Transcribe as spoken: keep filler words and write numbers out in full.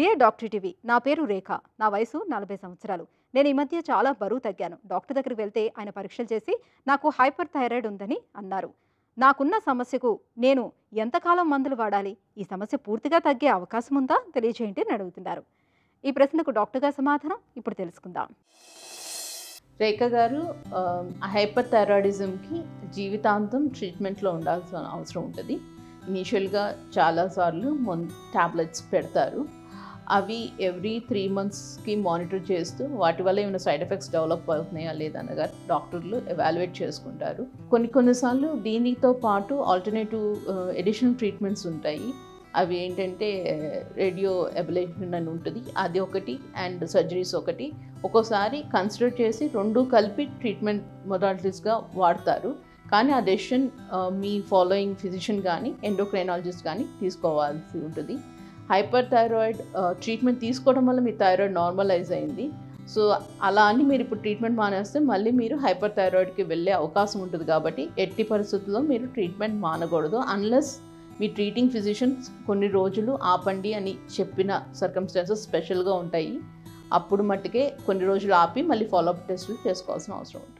Dear doctor TV, నా పేరు రేఖ, నా వయసు నలభై సంవత్సరాలు. నేను ఈ మధ్య చాలా బరువు తగ్గాను. డాక్టర్ దగ్గరికి వెళ్తే ఆయన పరీక్షలు చేసి నాకు హైపర్ థైరాయిడ్ ఉందని అన్నారు. నాకున్న సమస్యకు నేను ఎంతకాలం మందులు వాడాలి? ఈ సమస్య పూర్తిగా తగ్గే అవకాశం ఉందా? తెలియజేయండి అని అడుగుతున్నారు. ఈ ప్రశ్నకు డాక్టర్ గారి సమాధానం ఇప్పుడు తెలుసుకుందాం. రేఖ గారు, హైపర్ థైరాయిడిజంకి జీవితాంతం ట్రీట్మెంట్లో ఉండాల్సిన అవసరం ఉంటుంది. ఇనీషియల్గా చాలాసార్లు మొన్ ట్యాబ్లెట్స్ పెడతారు. అవి ఎవ్రీ త్రీ మంత్స్కి మానిటర్ చేస్తూ వాటి వల్ల ఏమైనా సైడ్ ఎఫెక్ట్స్ డెవలప్ అవుతున్నాయా లేదనగా డాక్టర్లు ఎవాల్యుయేట్ చేసుకుంటారు. కొన్ని కొన్నిసార్లు దీనితో పాటు ఆల్టర్నేటివ్ ఎడిషనల్ ట్రీట్మెంట్స్ ఉంటాయి. అవి ఏంటంటే రేడియో అబ్లేషన్ అని ఉంటుంది, అది ఒకటి, అండ్ సర్జరీస్ ఒకటి. ఒక్కోసారి కన్సిడర్ చేసి రెండు కలిపి ట్రీట్మెంట్ మొడాలిటీస్గా వాడతారు. కానీ ఆ డెసిషన్ మీ ఫాలోయింగ్ ఫిజిషియన్ కానీ ఎండోక్రైనాలజిస్ట్ కానీ తీసుకోవాల్సి ఉంటుంది. హైపర్ థైరాయిడ్ ట్రీట్మెంట్ తీసుకోవడం వల్ల మీ థైరాయిడ్ నార్మలైజ్ అయింది. సో అలా అని మీరు ఇప్పుడు ట్రీట్మెంట్ మానేస్తే మళ్ళీ మీరు హైపర్ థైరాయిడ్కి వెళ్ళే అవకాశం ఉంటుంది. కాబట్టి ఎట్టి పరిస్థితుల్లో మీరు ట్రీట్మెంట్ మానకూడదు అన్లెస్ మీ ట్రీటింగ్ ఫిజిషియన్స్ కొన్ని రోజులు ఆపండి అని చెప్పిన సర్కమ్స్టాన్సెస్ స్పెషల్గా ఉంటాయి. అప్పుడు మట్టుకే కొన్ని రోజులు ఆపి మళ్ళీ ఫాలోఅప్ టెస్టులు చేసుకోవాల్సిన అవసరం ఉంటుంది.